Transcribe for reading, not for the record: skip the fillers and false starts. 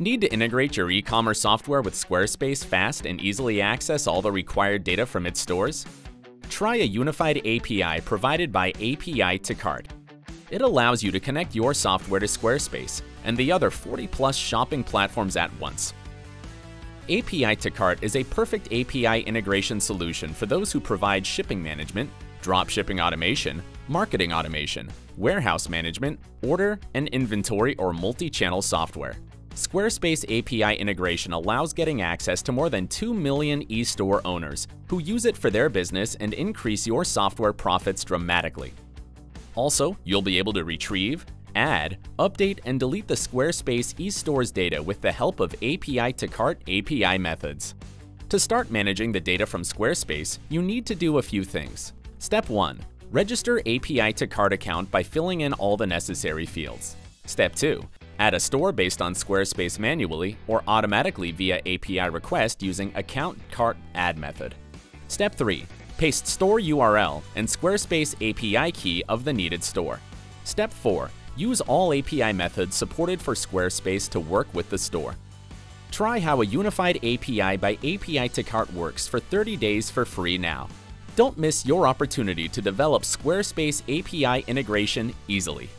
Need to integrate your e-commerce software with Squarespace fast and easily access all the required data from its stores? Try a unified API provided by API2Cart. It allows you to connect your software to Squarespace and the other 40-plus shopping platforms at once. API2Cart is a perfect API integration solution for those who provide shipping management, dropshipping automation, marketing automation, warehouse management, order and inventory or multi-channel software. Squarespace API integration allows getting access to more than 2 million e-store owners who use it for their business and increase your software profits dramatically. Also, you'll be able to retrieve, add, update, and delete the Squarespace eStore's data with the help of API2Cart API methods. To start managing the data from Squarespace, you need to do a few things. Step 1. Register API2Cart account by filling in all the necessary fields. Step 2. Add a store based on Squarespace manually or automatically via API request using account cart add method. Step 3. Paste store URL and Squarespace API key of the needed store. Step 4. Use all API methods supported for Squarespace to work with the store. Try how a unified API by API2Cart works for 30 days for free now. Don't miss your opportunity to develop Squarespace API integration easily.